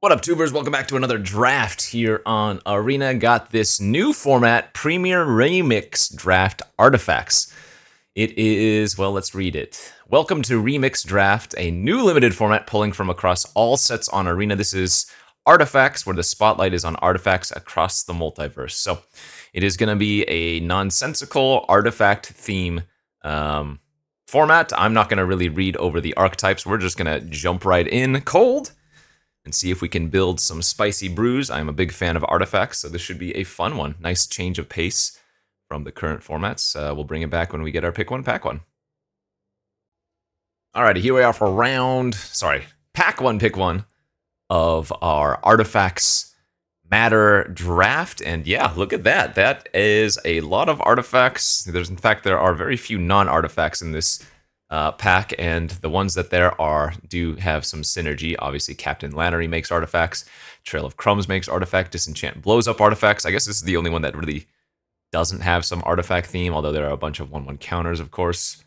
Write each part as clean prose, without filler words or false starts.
What up, tubers? Welcome back to another draft here on Arena. Got this new format, Premier Remix Draft Artifacts. It is, well, let's read it. Welcome to Remix Draft, a new limited format pulling from across all sets on Arena. This is Artifacts, where the spotlight is on artifacts across the multiverse. So it is going to be a nonsensical artifact theme format. I'm not going to really read over the archetypes. We're just going to jump right in cold and see if we can build some spicy brews. I'm a big fan of artifacts, so this should be a fun one. Nice change of pace from the current formats. We'll bring it back when we get our pick one, pack one. Alrighty, here we are for pack one, pick one of our Artifacts Matter draft. And yeah, look at that. That is a lot of artifacts. There's, in fact, there are very few non-artifacts in this pack, and the ones that there are do have some synergy. Obviously, Captain Lannery makes artifacts, Trail of Crumbs makes artifact, Disenchant blows up artifacts. I guess this is the only one that really doesn't have some artifact theme, although there are a bunch of 1/1 counters, of course.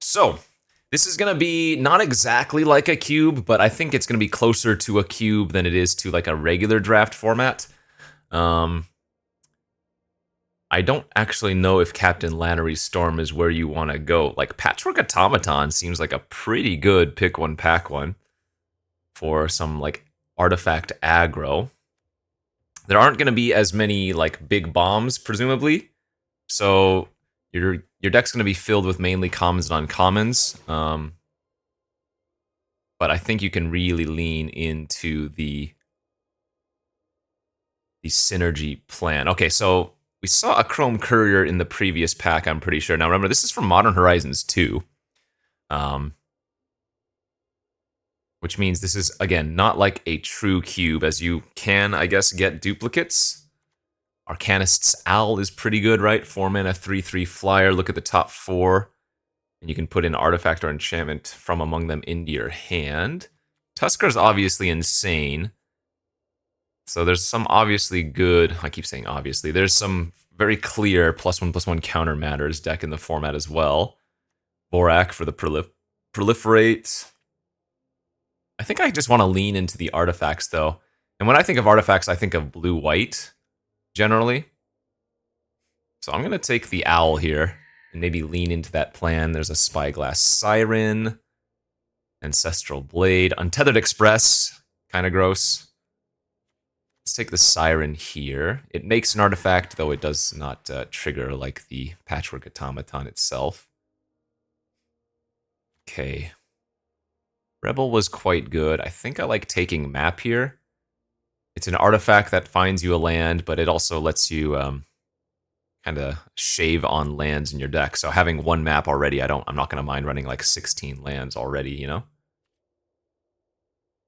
So, this is going to be not exactly like a cube, but I think it's going to be closer to a cube than it is to like a regular draft format. I don't actually know if Captain Lannery's Storm is where you want to go. Like, Patchwork Automaton seems like a pretty good pick one, pack one for some, like, artifact aggro. There aren't going to be as many, like, big bombs, presumably. So your deck's going to be filled with mainly commons and uncommons. But I think you can really lean into the synergy plan. Okay, so we saw a Chrome Courier in the previous pack, I'm pretty sure. Now, remember, this is from Modern Horizons 2. Which means this is, again, not like a true cube, as you can, I guess, get duplicates. Arcanist's Owl is pretty good, right? 4 mana, 3/3 flyer. Look at the top 4. And you can put in artifact or enchantment from among them into your hand. Tusker's obviously insane. So there's some obviously good, I keep saying obviously, there's some very clear +1/+1 counter matters deck in the format as well. Borak for the proliferate. I think I just want to lean into the artifacts though. And when I think of artifacts, I think of blue-white, generally. So I'm going to take the owl here and maybe lean into that plan. There's a Spyglass Siren, Ancestral Blade, Untethered Express, kind of gross. Let's take the Siren here. It makes an artifact, though it does not trigger like the Patchwork Automaton itself. Okay. Rebel was quite good. I think I like taking Map here. It's an artifact that finds you a land, but it also lets you kind of shave on lands in your deck. So having one map already, I'm not going to mind running like 16 lands already, you know?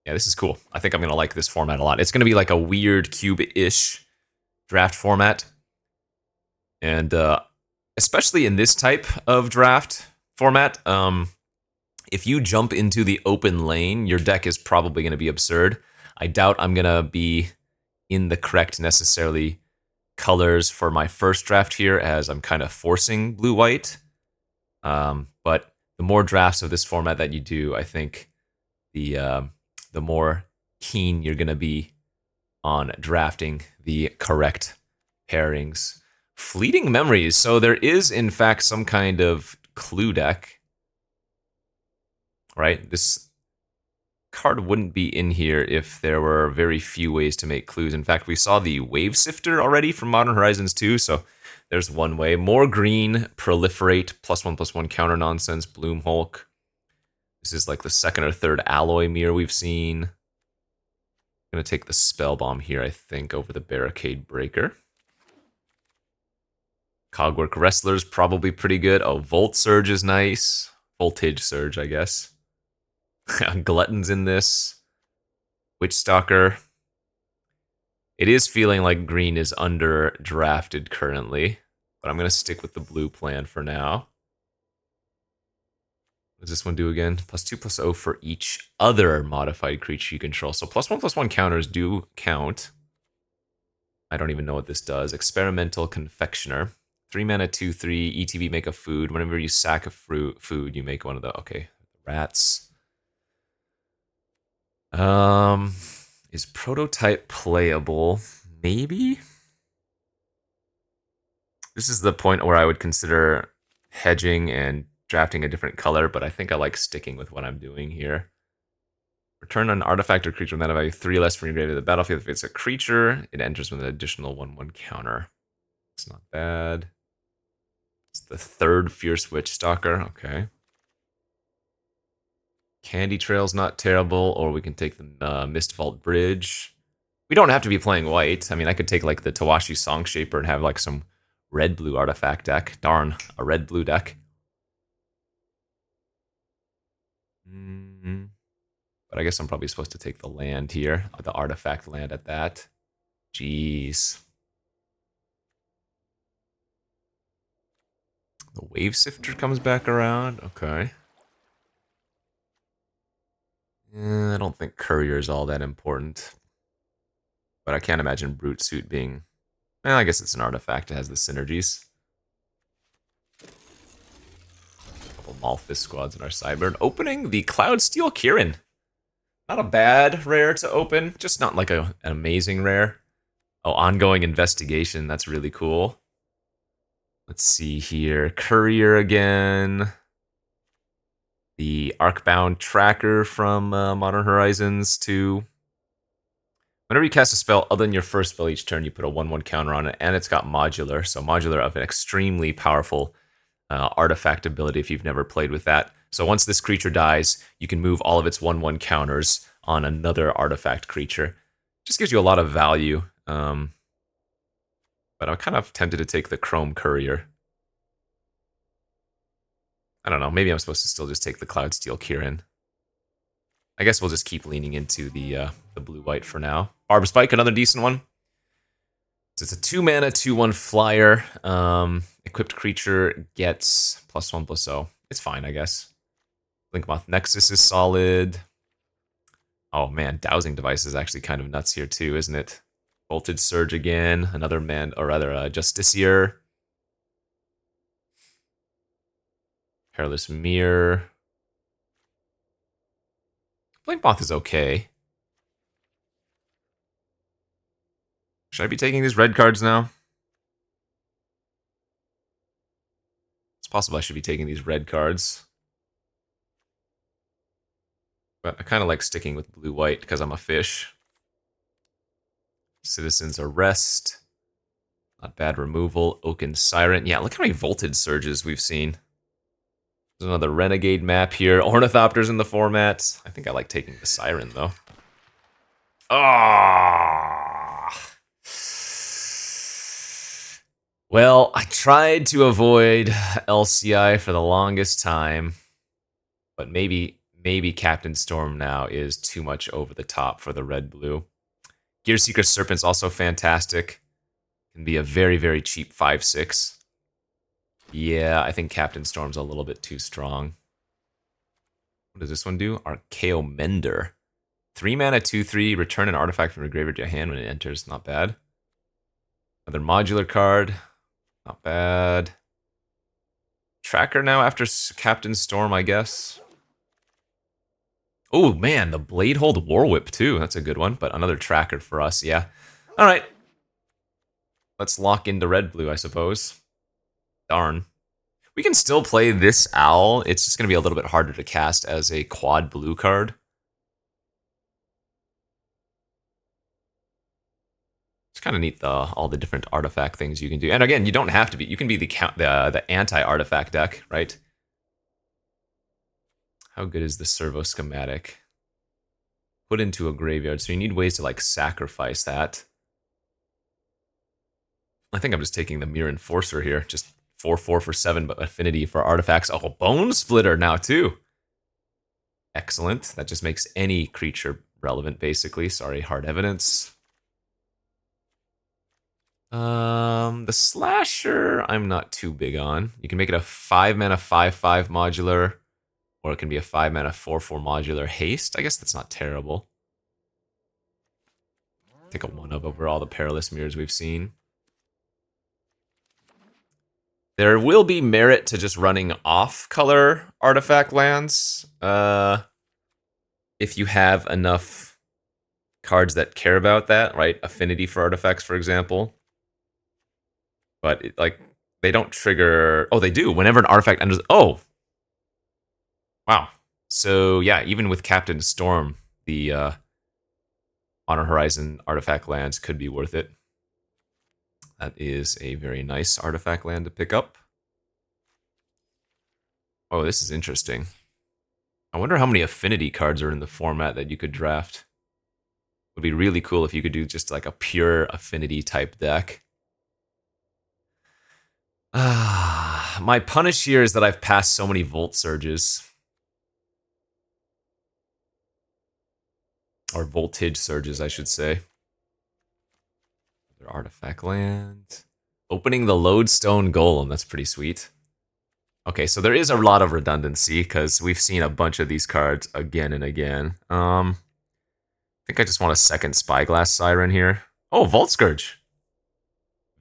Yeah, this is cool. I think I'm going to like this format a lot. It's going to be like a weird cube-ish draft format. And especially in this type of draft format, if you jump into the open lane, your deck is probably going to be absurd. I doubt I'm going to be in the correct necessarily colors for my first draft here, as I'm kind of forcing blue-white. But the more drafts of this format that you do, I think the more keen you're going to be on drafting the correct pairings. Fleeting Memories. So there is, in fact, some kind of clue deck, right? This card wouldn't be in here if there were very few ways to make clues. In fact, we saw the Wave Sifter already from Modern Horizons 2, so there's one way. More green, proliferate, +1/+1 counter nonsense, Bloom Hulk. This is like the second or third Alloy Mirror we've seen. I'm going to take the Spell Bomb here, I think, over the Barricade Breaker. Cogwork Wrestler's probably pretty good. Oh, Volt Surge is nice. Voltage Surge, I guess. Glutton's in this. Witchstalker. It is feeling like green is under-drafted currently, but I'm going to stick with the blue plan for now. What does this one do again? +2/+0 for each other modified creature you control. So +1/+1 counters do count. I don't even know what this does. Experimental Confectioner. 3 mana, 2/3. ETB, make a food. Whenever you sack a food, you make one of the... Okay, rats. Is Prototype playable? Maybe? This is the point where I would consider hedging and drafting a different color, but I think I like sticking with what I'm doing here. Return an artifact or creature with mana value 3 less from your graveyard to the battlefield. If it's a creature, it enters with an additional 1/1 counter. It's not bad. It's the third Fierce Witch Stalker. Okay. Candy Trail's not terrible, or we can take the Mistvault Bridge. We don't have to be playing white. I mean, I could take like the Tawashi Songshaper and have like some red-blue artifact deck. Darn, a red-blue deck. Mm-hmm. But I guess I'm probably supposed to take the land here, the artifact land at that. Jeez. The Wave Sifter comes back around. Okay. I don't think Courier is all that important. But I can't imagine Brute Suit being... Well, I guess it's an artifact. It has the synergies. A couple Malphus squads in our sideboard. Opening the Cloudsteel Kirin. Not a bad rare to open. Just not like an amazing rare. Oh, Ongoing Investigation. That's really cool. Let's see here. Courier again. The Arcbound Tracker from Modern Horizons 2. Whenever you cast a spell other than your first spell each turn, you put a 1/1 counter on it, and it's got Modular. So Modular of an extremely powerful artifact ability if you've never played with that. So once this creature dies, you can move all of its 1/1 counters on another artifact creature. Just gives you a lot of value. But I'm kind of tempted to take the Chrome Courier. I don't know, maybe I'm supposed to still just take the Cloudsteel Kirin. I guess we'll just keep leaning into the blue-white for now. Barb Spike, another decent one. So it's a 2-mana, 2/1 flyer. Equipped creature gets +1/+0. It's fine, I guess. Blinkmoth Nexus is solid. Oh man, Dowsing Device is actually kind of nuts here too, isn't it? Voltage Surge again, another man, or rather Justiciar. Perilous Mirror. Blinkmoth is okay. Should I be taking these red cards now? It's possible I should be taking these red cards. But I kind of like sticking with blue-white because I'm a fish. Citizen's Arrest. Not bad removal. Oaken Siren. Yeah, look how many Voltage Surges we've seen. There's another Renegade Map here. Ornithopter's in the format. I think I like taking the Siren, though. Ah! Well, I tried to avoid LCI for the longest time. But maybe Captain Storm now is too much over the top for the red-blue. Gearseeker Serpent's also fantastic. Can be a very, very cheap 5/6. Yeah, I think Captain Storm's a little bit too strong. What does this one do? Archaeo Mender. 3-mana, 2/3. Return an artifact from your graveyard to your hand when it enters. Not bad. Another modular card. Not bad. Tracker now after Captain Storm, I guess. Oh man, the Bladehold Warwhip too. That's a good one, but another tracker for us, yeah. All right. Let's lock into red-blue, I suppose. Darn. We can still play this owl. It's just going to be a little bit harder to cast as a quad blue card. It's kind of neat, all the different artifact things you can do. And again, you don't have to be. You can be the anti-artifact deck, right? How good is the servo schematic? Put into a graveyard, so you need ways to like sacrifice that. I think I'm just taking the Mirror Enforcer here. Just 4/4 for 7, but affinity for artifacts. Oh, Bone Splitter now too. Excellent. That just makes any creature relevant, basically. Sorry, Hard Evidence. The Slasher, I'm not too big on. You can make it a 5-mana, 5/5 modular. Or it can be a 5-mana, 4/4 modular haste. I guess that's not terrible. Take a 1/1 over all the Perilous Mirrors we've seen. There will be merit to just running off-color artifact lands. If you have enough cards that care about that, right? Affinity for Artifacts, for example. But it, like, they don't trigger. Oh, they do. Whenever an artifact enters. Oh, wow. So yeah, even with Captain Storm, the Modern Horizon artifact lands could be worth it. That is a very nice artifact land to pick up. Oh, this is interesting. I wonder how many affinity cards are in the format that you could draft. Would be really cool if you could do just like a pure affinity type deck. My punish here is that I've passed so many Volt Surges. Or Voltage Surges, I should say. Another artifact land. Opening the Lodestone Golem, that's pretty sweet. Okay, so there is a lot of redundancy, because we've seen a bunch of these cards again and again. I think I just want a second Spyglass Siren here. Oh, Volt Scourge!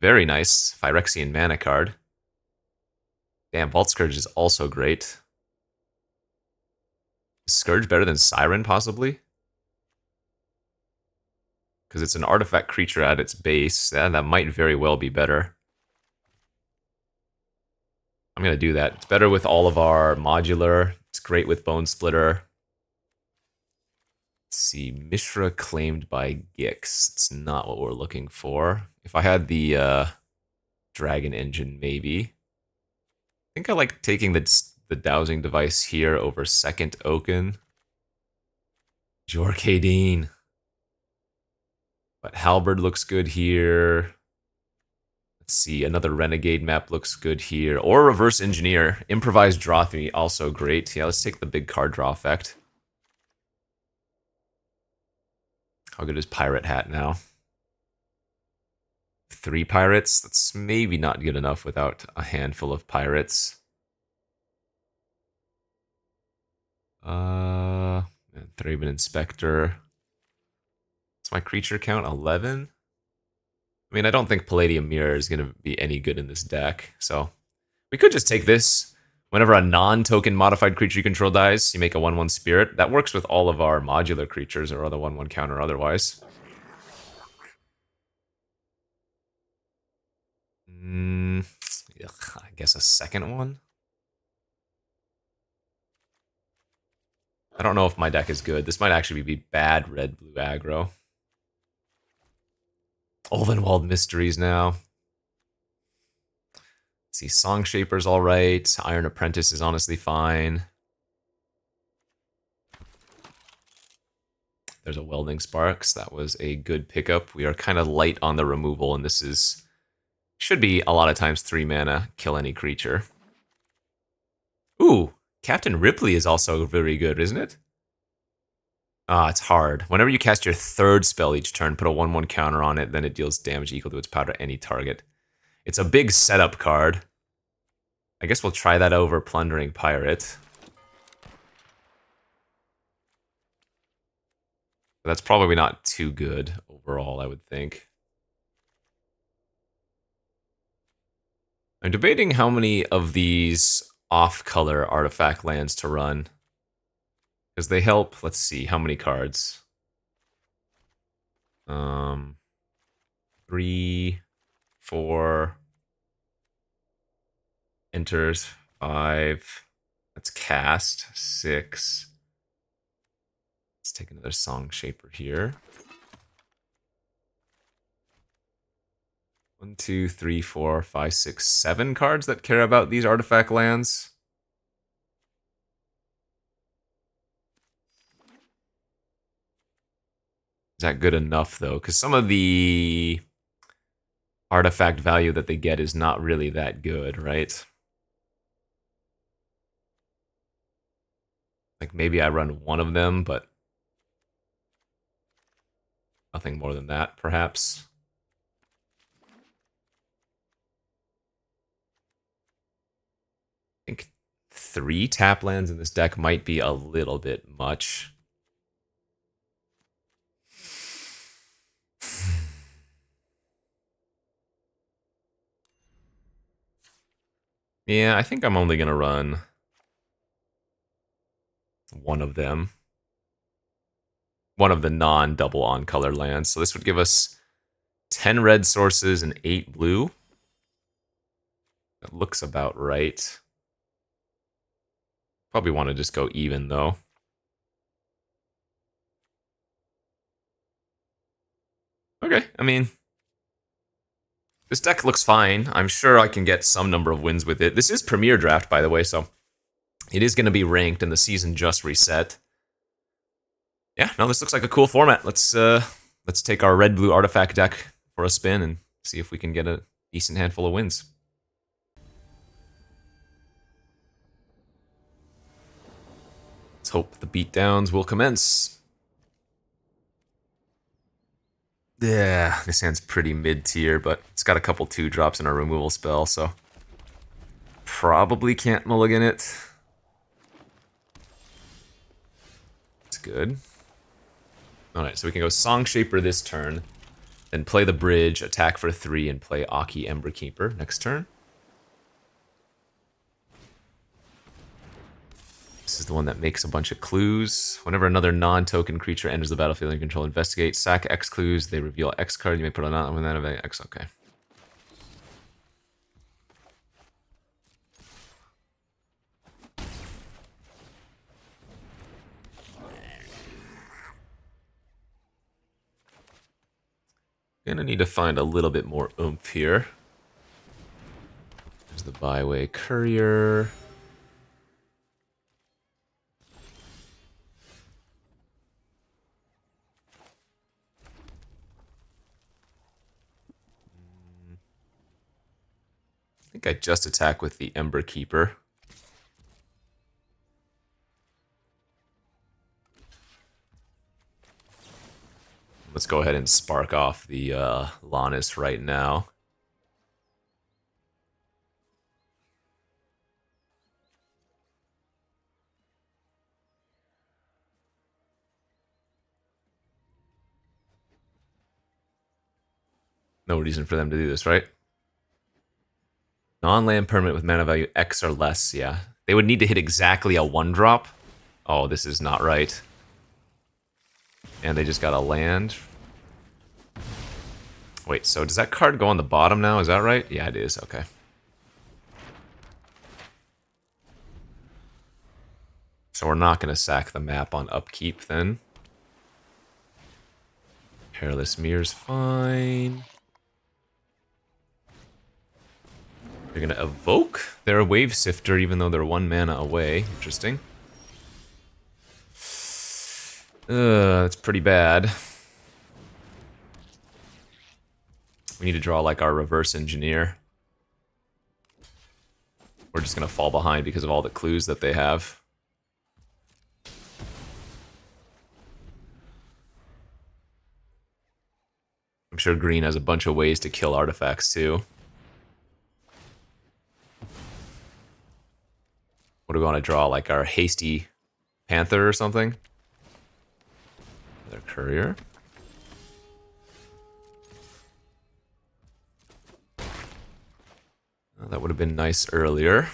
Very nice. Phyrexian mana card. Damn, Volt Scourge is also great. Is Scourge better than Siren, possibly? Because it's an artifact creature at its base. That might very well be better. I'm going to do that. It's better with all of our modular. It's great with Bone Splitter. Let's see. Mishra claimed by Gix. It's not what we're looking for. If I had the Dragon Engine, maybe. I think I like taking the Dowsing Device here over second Oaken. Jorkadine. But Halberd looks good here. Let's see, another Renegade Map looks good here. Or Reverse Engineer. Improvised Draw 3, also great. Yeah, let's take the big card draw effect. How good is Pirate Hat now? 3 pirates? That's maybe not good enough without a handful of pirates. Thraben Inspector. My creature count 11. I mean, I don't think Palladium Mirror is going to be any good in this deck, so we could just take this. Whenever a non-token modified creature you control dies, you make a 1/1 spirit. That works with all of our modular creatures or other 1/1 counter otherwise. I guess a second one. I don't know if my deck is good. This might actually be bad red-blue aggro. Olvenwald Mysteries now. Let's see, Songshaper's alright. Iron Apprentice is honestly fine. There's a Welding Sparks. That was a good pickup. We are kind of light on the removal, and this is... should be, a lot of times, 3 mana, kill any creature. Ooh! Captain Ripley is also very good, isn't it? Ah, it's hard. Whenever you cast your third spell each turn, put a 1/1 counter on it, then it deals damage equal to its power to any target. It's a big setup card. I guess we'll try that over Plundering Pirate. But that's probably not too good overall, I would think. I'm debating how many of these off-color artifact lands to run. Because they help, let's see, how many cards? 3, 4... Enters, 5... Let's cast, 6... Let's take another Songshaper here. 1, 2, 3, 4, 5, 6, 7 cards that care about these artifact lands. Is that good enough, though? Because some of the artifact value that they get is not really that good, right? Like, maybe I run one of them, but nothing more than that, perhaps. I think 3 tap lands in this deck might be a little bit much. Yeah, I think I'm only going to run one of them. one of the non-double on color lands. So this would give us 10 red sources and 8 blue. That looks about right. Probably want to just go even, though. Okay, I mean, this deck looks fine. I'm sure I can get some number of wins with it. This is Premier Draft, by the way, so it is going to be ranked, and the season just reset. Yeah, no, this looks like a cool format. Let's take our red-blue artifact deck for a spin and see if we can get a decent handful of wins. Let's hope the beatdowns will commence. Yeah, this hand's pretty mid-tier, but it's got a couple 2-drops in our removal spell, so probably can't mulligan it. It's good. Alright, so we can go Songshaper this turn, then play the bridge, attack for 3, and play Aki Emberkeeper next turn. This is the one that makes a bunch of clues. Whenever another non-token creature enters the battlefield and control, investigate, sack X clues, they reveal X card, you may put on that one out of X, okay. Gonna need to find a little bit more oomph here. There's the Byway Courier. I think I just attack with the Ember Keeper. Let's go ahead and spark off the Lannis right now. No reason for them to do this, right? Non-land permanent with mana value X or less, yeah. They would need to hit exactly a 1-drop. Oh, this is not right. And they just got a land. Wait, so does that card go on the bottom now? Is that right? Yeah, it is. Okay. So we're not going to sack the map on upkeep then. Perilous Mirror's fine. They're going to evoke their Wave Sifter, even though they're 1 mana away. Interesting. That's pretty bad. We need to draw like our Reverse Engineer. We're just going to fall behind because of all the clues that they have. I'm sure green has a bunch of ways to kill artifacts too. What do we want to draw? Like our Hasty Panther or something? Their courier. Oh, that would have been nice earlier.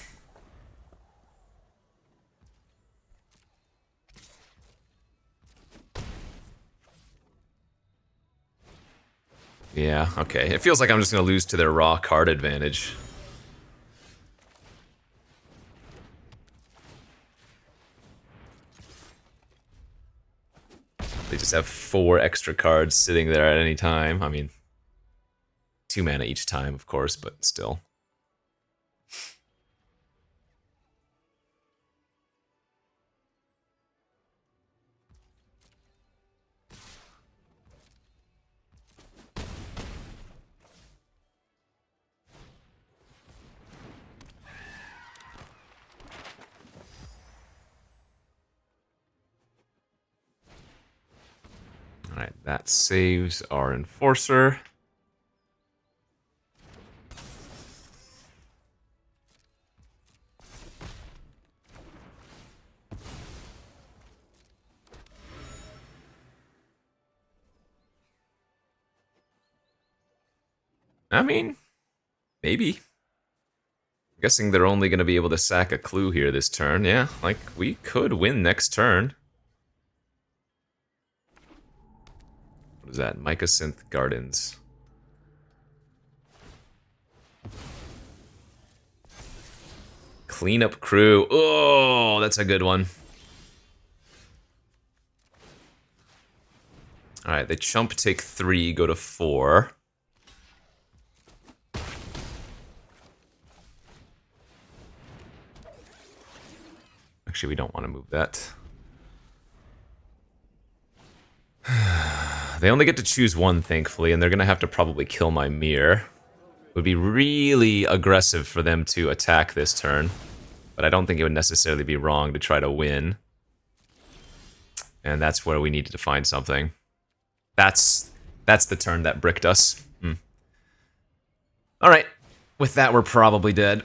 Yeah, okay. It feels like I'm just going to lose to their raw card advantage. They just have 4 extra cards sitting there at any time. I mean, 2 mana each time, of course, but still. Alright, that saves our Enforcer. I mean, maybe. I'm guessing they're only going to be able to sack a clue here this turn. Yeah, like, we could win next turn. What is that? Mica Synth Gardens. Cleanup Crew. Oh, that's a good one. Alright, the chump take 3, go to 4. Actually, we don't want to move that. They only get to choose one, thankfully, and they're going to have to probably kill my mirror. It would be really aggressive for them to attack this turn, but I don't think it would necessarily be wrong to try to win. And that's where we needed to find something. That's the turn that bricked us. Mm. All right, with that, we're probably dead.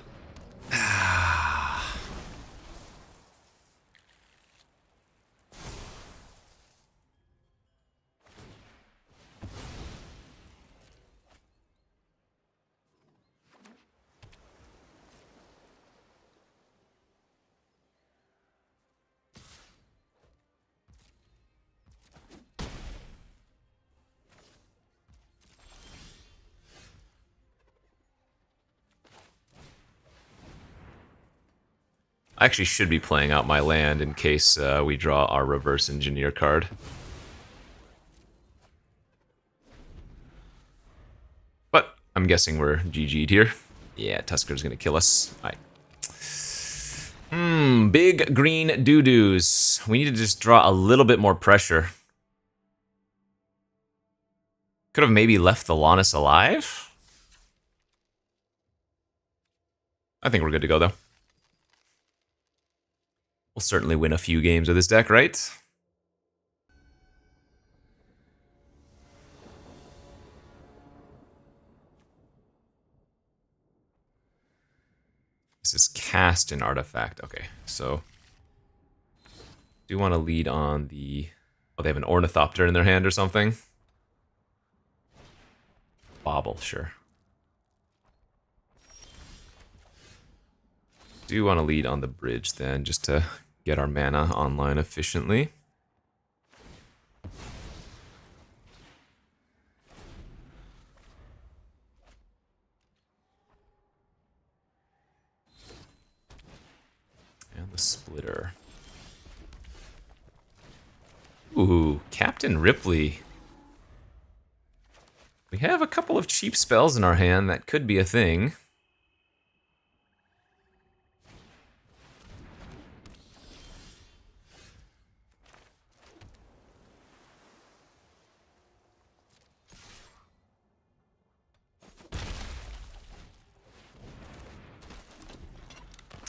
I actually should be playing out my land in case we draw our Reverse Engineer card. But I'm guessing we're GG'd here. Yeah, Tusker's gonna kill us. All right. Big green doo-doos. We need to just draw a little bit more pressure. Could have maybe left the Lannis alive. I think we're good to go, though. We'll certainly win a few games with this deck, right? This is cast an artifact. Okay, so do you want to lead on the... Oh, they have an Ornithopter in their hand or something? Bobble, sure. Do want to lead on the bridge then, just to get our mana online efficiently. And the splitter. Ooh, Captain Ripley. We have a couple of cheap spells in our hand, that could be a thing.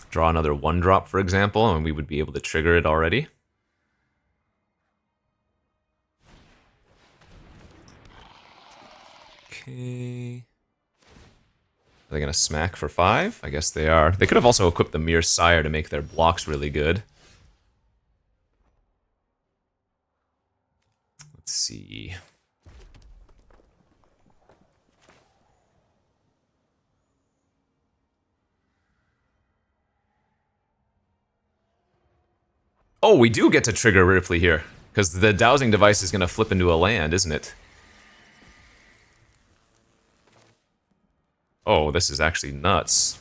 Draw another 1-drop, for example, and we would be able to trigger it already. Okay. Are they gonna smack for 5? I guess they are. They could have also equipped the Mirror Sire to make their blocks really good. Let's see. Oh, we do get to trigger Ripley here, because the Dowsing Device is going to flip into a land, isn't it? Oh, this is actually nuts.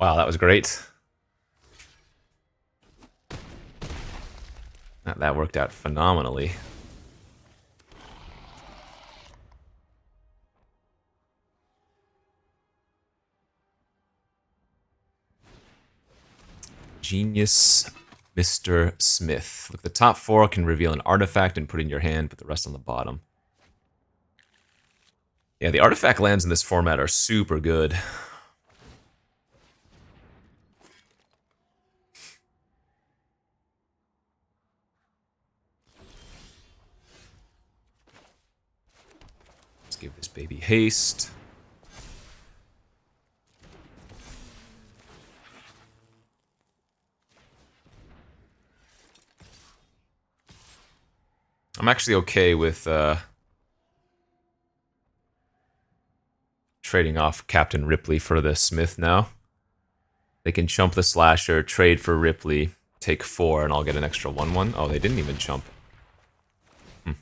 Wow, that was great. That worked out phenomenally. Genius Mr. Smith. Look, the top 4 can reveal an artifact and put it in your hand, put the rest on the bottom. Yeah, the artifact lands in this format are super good. Let's give this baby haste. I'm actually okay with trading off Captain Ripley for the Smith now. They can chump the Slasher, trade for Ripley, take 4, and I'll get an extra 1/1. Oh, they didn't even chump. Hmm.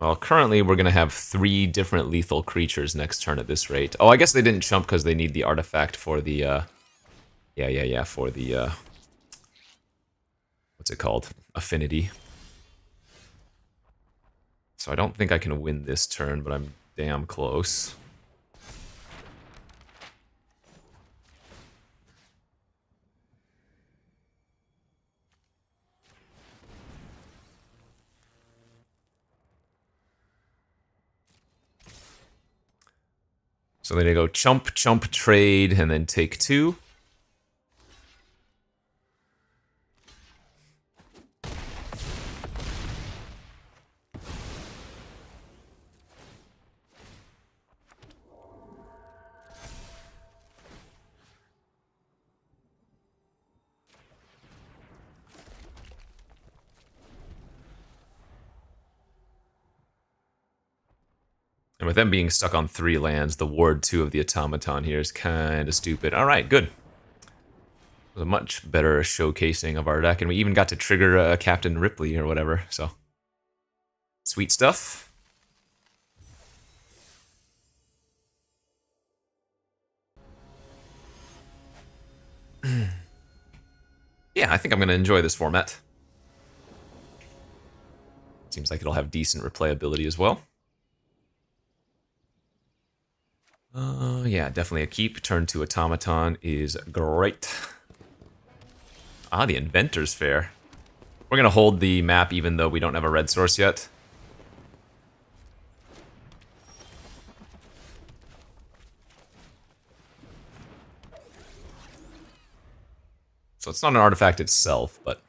Well, currently we're going to have 3 different lethal creatures next turn at this rate. Oh, I guess they didn't chump because they need the artifact for the, what's it called? Affinity. So I don't think I can win this turn, but I'm damn close. So then I go chump, chump, trade, and then take 2. And with them being stuck on 3 lands, the Ward 2 of the Automaton here is kind of stupid. Alright, good. It was a much better showcasing of our deck, and we even got to trigger Captain Ripley or whatever, so. Sweet stuff. Yeah, I think I'm going to enjoy this format. Seems like it'll have decent replayability as well. Yeah, definitely a keep. Turn 2 Automaton is great. Ah, the Inventor's Fair. We're going to hold the map even though we don't have a red source yet. So it's not an artifact itself, but...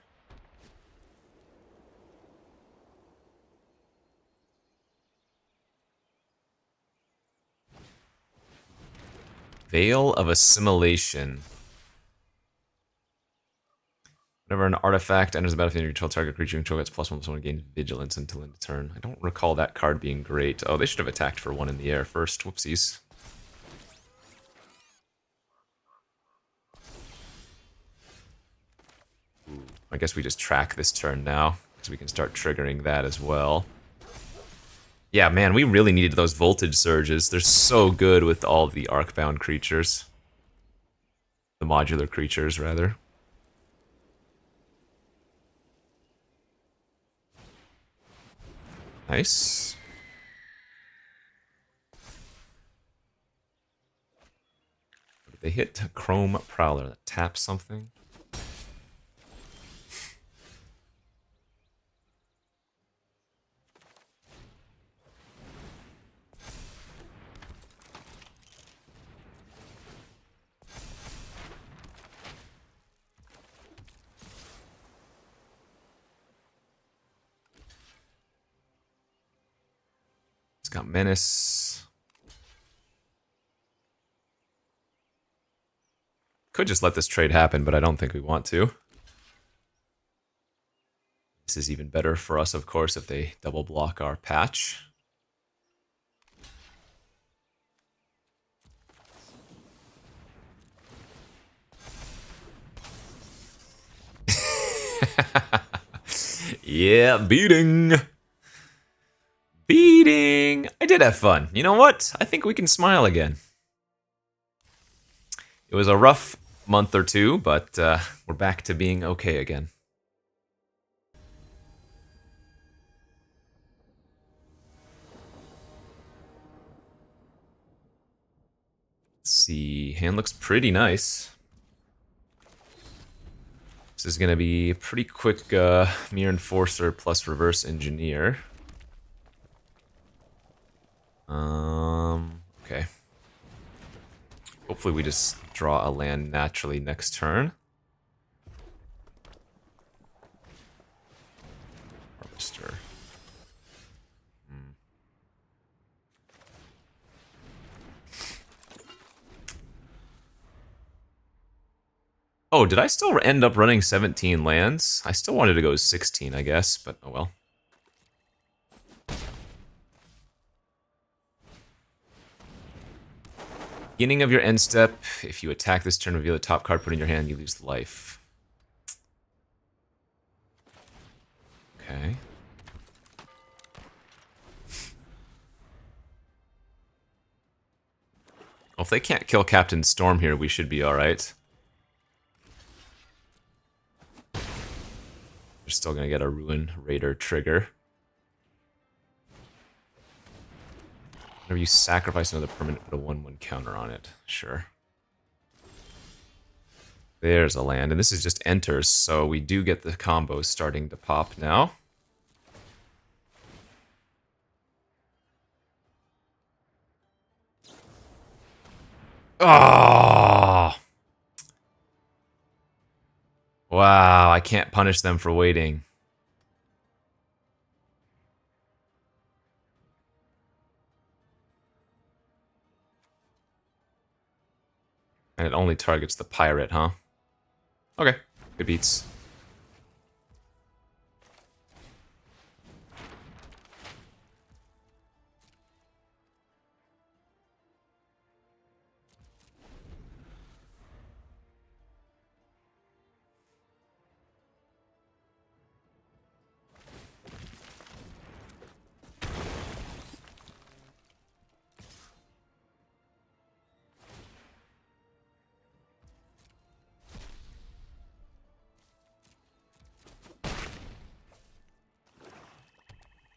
Veil of Assimilation. Whenever an artifact enters the battlefield, you control target creature, control gets +1/+1, gains vigilance until end of turn. I don't recall that card being great. Oh, they should have attacked for 1 in the air first. Whoopsies. Ooh, I guess we just track this turn now, because we can start triggering that as well. Yeah, man, we really needed those voltage surges. They're so good with all the arcbound creatures. The modular creatures, rather. Nice. What did they hit? Chrome Prowler. That taps something. Got Menace. Could just let this trade happen, but I don't think we want to. This is even better for us, of course, if they double block our patch. Yeah, beating! Beating! I did have fun. You know what? I think we can smile again. It was a rough month or two, but we're back to being okay again. Let's see. Hand looks pretty nice. This is going to be a pretty quick Mirror Enforcer plus Reverse Engineer. Okay. Hopefully we just draw a land naturally next turn. Harvester. Oh, did I still end up running 17 lands? I still wanted to go 16, I guess, but oh well. Beginning of your end step, if you attack this turn, reveal the top card put in your hand, you lose the life. Okay. Well, if they can't kill Captain Storm here, we should be alright. They're still gonna get a Ruin Raider trigger. Whenever you sacrifice another permanent, put a 1/1 counter on it. Sure. There's a land, and this is just enters, so we do get the combos starting to pop now. Oh! Wow, I can't punish them for waiting. And it only targets the pirate, huh? Okay, good beats.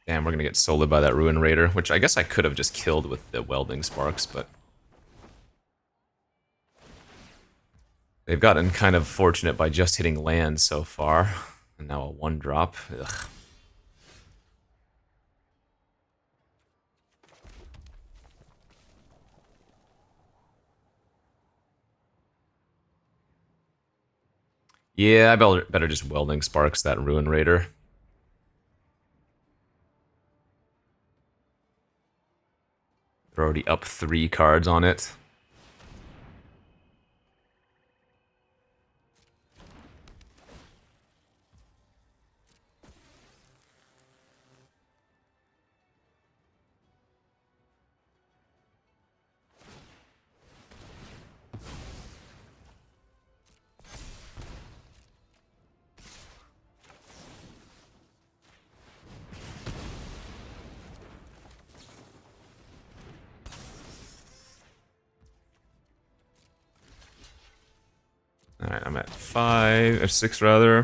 Damn, we're gonna get soloed by that Ruin Raider, which I guess I could have just killed with the Welding Sparks, but... they've gotten kind of fortunate by just hitting land so far. And now a 1-drop. Ugh. Yeah, I better just Welding Sparks that Ruin Raider. We're already up 3 cards on it. Alright, I'm at 5 or 6 rather.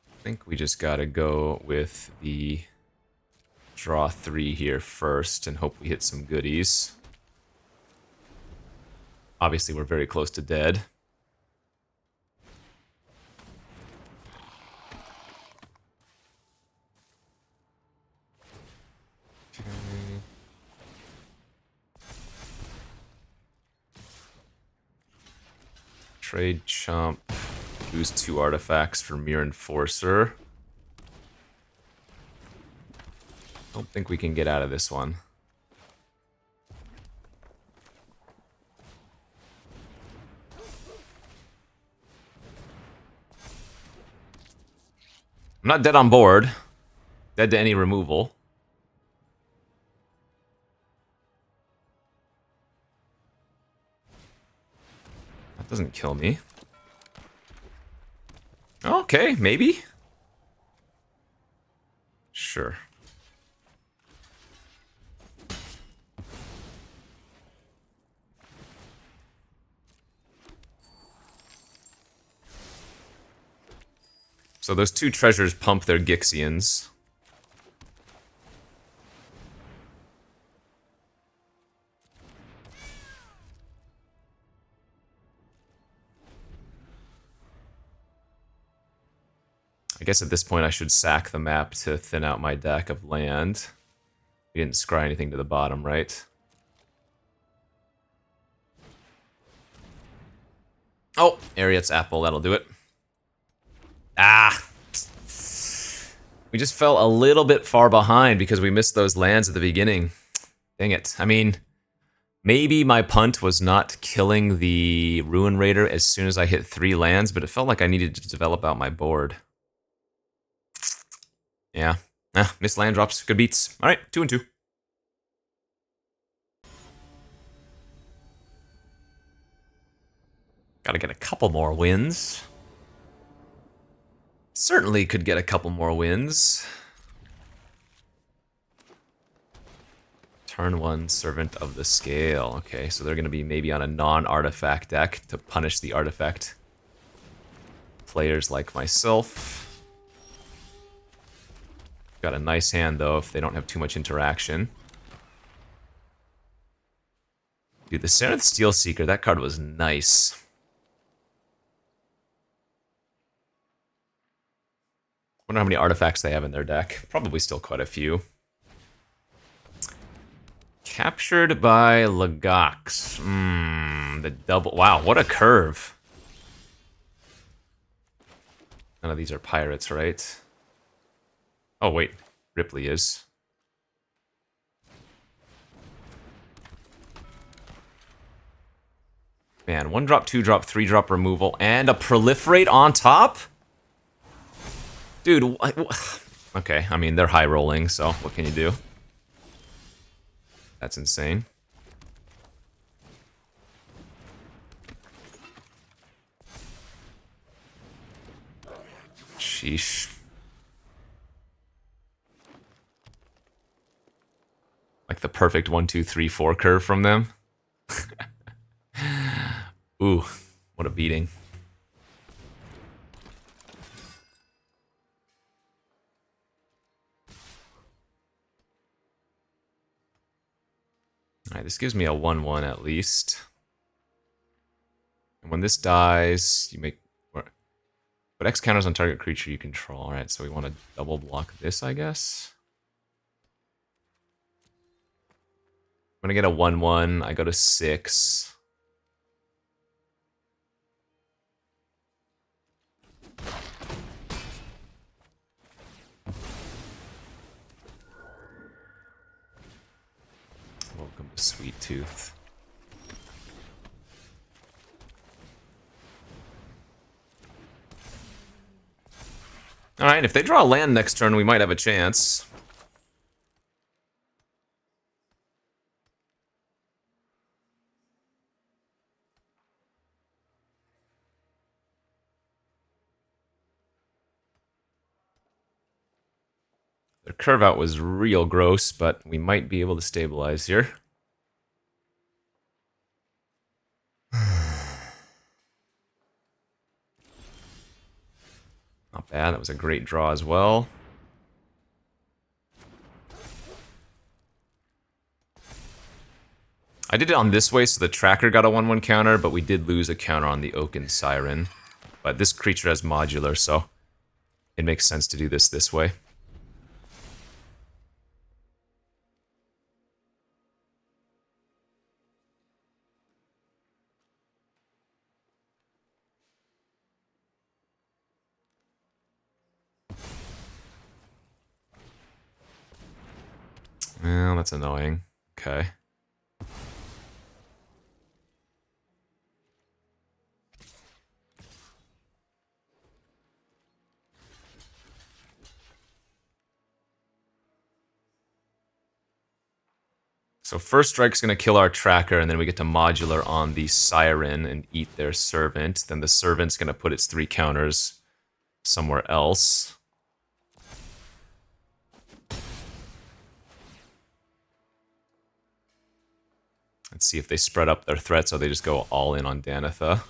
I think we just gotta go with the draw 3 here first and hope we hit some goodies. Obviously we're very close to dead. Trade chump, lose 2 artifacts for Mirror Enforcer. Don't think we can get out of this one. I'm not dead on board. Dead to any removal. Doesn't kill me. Okay, maybe? Sure. So those 2 treasures pump their Gixians. I guess at this point I should sack the map to thin out my deck of land. We didn't scry anything to the bottom, right? Oh, Ariat's Apple, that'll do it. Ah! We just fell a little bit far behind because we missed those lands at the beginning. Dang it. I mean, maybe my punt was not killing the Ruin Raider as soon as I hit 3 lands, but it felt like I needed to develop out my board. Yeah. Ah, missed land drops. Good beats. All right, 2 and 2. Gotta get a couple more wins. Certainly could get a couple more wins. Turn 1, Servant of the Scale. Okay, so they're gonna be maybe on a non-artifact deck to punish the artifact players like myself. Got a nice hand though if they don't have too much interaction. Dude, the Serenth Steelseeker, that card was nice. Wonder how many artifacts they have in their deck. Probably still quite a few. Captured by Lagox. The double. Wow, what a curve. None of these are pirates, right? Oh, wait. Ripley is. Man, 1-drop, 2-drop, 3-drop removal, and a proliferate on top? Dude, okay, I mean, they're high rolling, so what can you do? That's insane. Sheesh. Like the perfect 1, 2, 3, 4 curve from them. Ooh, what a beating. Alright, this gives me a 1-1 at least. And when this dies, you make... Put X counters on target creature you control. Alright, so we want to double block this, I guess. I'm going to get a 1-1. I go to 6. Welcome to Sweet Tooth. Alright, if they draw a land next turn, we might have a chance. Their curve out was real gross, but we might be able to stabilize here. Not bad, that was a great draw as well. I did it on this way, so the tracker got a 1-1 counter, but we did lose a counter on the Oaken Siren. But this creature has modular, so it makes sense to do this way. Well, that's annoying. Okay. So first strike's gonna kill our tracker, and then we get to modular on the siren and eat their servant. Then the servant's gonna put its 3 counters somewhere else. Let's see if they spread up their threats or they just go all in on Danatha.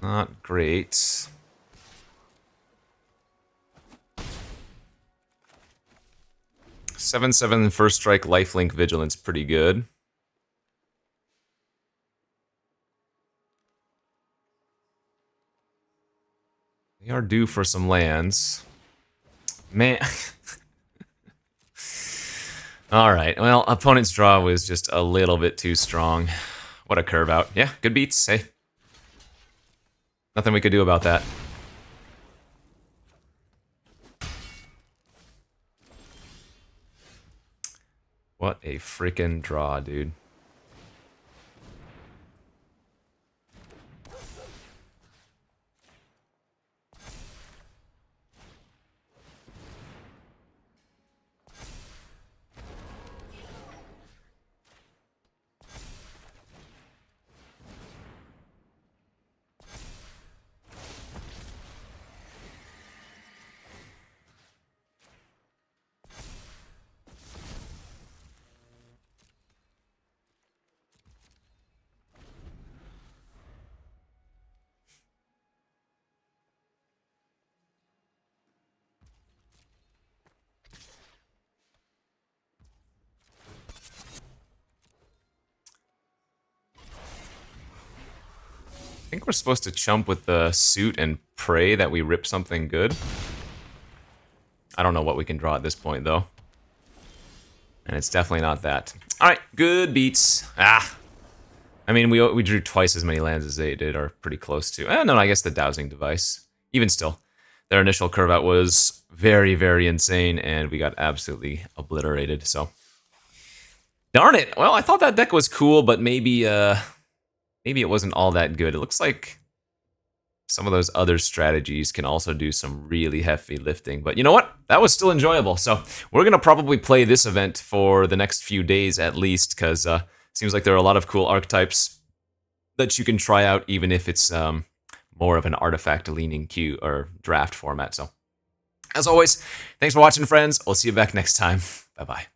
Not great. Seven first strike lifelink vigilance, pretty good. They are due for some lands. Man, All right, well, opponent's draw was just a little bit too strong. What a curve out. Yeah, good beats, hey. Nothing we could do about that. What a freaking draw, dude. I think we're supposed to chump with the suit and pray that we rip something good. I don't know what we can draw at this point, though. And it's definitely not that. Alright, good beats. Ah! I mean, we drew twice as many lands as they did, or pretty close to. No, I guess the Dowsing Device. Even still, their initial curve out was very, very insane, and we got absolutely obliterated, so. Darn it! Well, I thought that deck was cool, but maybe, maybe it wasn't all that good. It looks like some of those other strategies can also do some really hefty lifting. But you know what? That was still enjoyable. So we're going to probably play this event for the next few days at least, because it seems like there are a lot of cool archetypes that you can try out, even if it's more of an artifact-leaning queue or draft format. So as always, thanks for watching, friends. We'll see you back next time. Bye-bye.